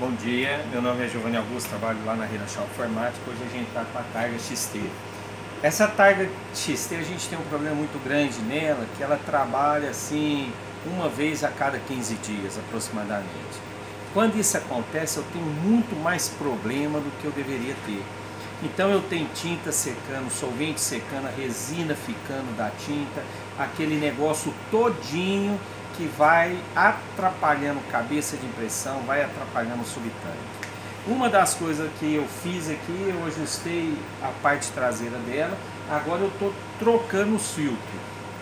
Bom dia, meu nome é Giovanni Augusto, trabalho lá na Rena Shop Formática. Hoje a gente está com a targa XT. Essa targa XT a gente tem um problema muito grande nela, que ela trabalha assim uma vez a cada 15 dias aproximadamente. Quando isso acontece eu tenho muito mais problema do que eu deveria ter. Então eu tenho tinta secando, solvente secando, a resina ficando da tinta, aquele negócio todinho que vai atrapalhando cabeça de impressão, vai atrapalhando o subtanque. Uma das coisas que eu fiz aqui, eu ajustei a parte traseira dela, agora eu estou trocando os filtros.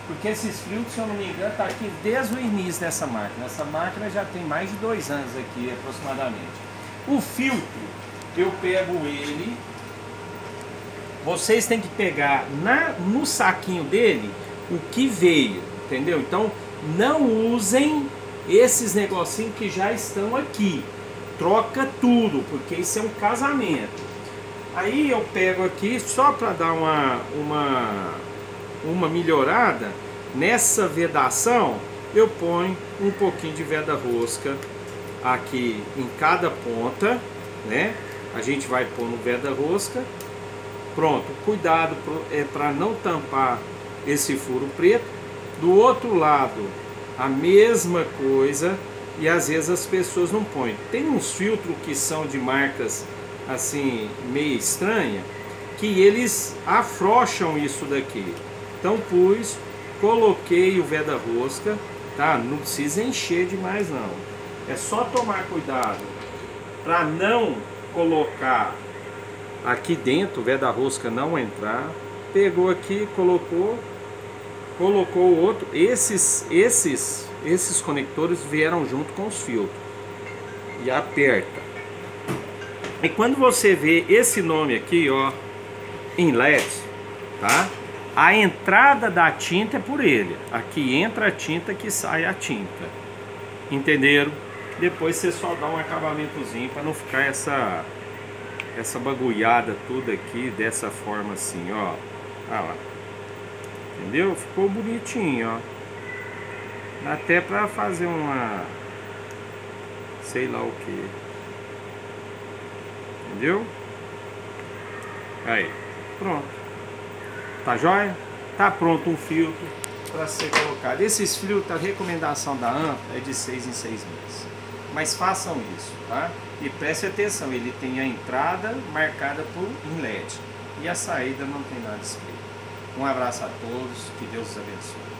Porque esses filtros, se eu não me engano, tá aqui desde o início dessa máquina. Essa máquina já tem mais de 2 anos aqui, aproximadamente. O filtro, eu pego ele... Vocês têm que pegar no saquinho dele o que veio, entendeu? Então, não usem esses negocinhos que já estão aqui. Troca tudo, porque isso é um casamento. Aí eu pego aqui, só para dar uma melhorada, nessa vedação, eu ponho um pouquinho de veda rosca aqui em cada ponta, né? A gente vai pôr no veda rosca. Pronto, cuidado é para não tampar esse furo preto. Do outro lado, a mesma coisa, e às vezes as pessoas não põem. Tem uns filtros que são de marcas assim, meio estranha, que eles afrouxam isso daqui. Então pus, coloquei o veda rosca, tá? Não precisa encher demais não. É só tomar cuidado para não colocar... Aqui dentro, o veda rosca não entrar. Pegou aqui, colocou o outro. Esses conectores vieram junto com os filtros. E aperta. E quando você vê esse nome aqui, ó, inlet, tá? A entrada da tinta é por ele. Aqui entra a tinta, que sai a tinta. Entenderam? Depois você só dá um acabamentozinho para não ficar essa bagulhada toda aqui, dessa forma assim, ó. Ah lá. Entendeu? Ficou bonitinho, ó. Dá até pra fazer uma... sei lá o que. Entendeu? Aí. Pronto. Tá jóia? Tá pronto um filtro pra ser colocado. Esses filtros, a recomendação da AMPA é de 6 em 6 meses. Mas façam isso, tá? E preste atenção, ele tem a entrada marcada por inlet e a saída não tem nada escrito. Um abraço a todos, que Deus os abençoe.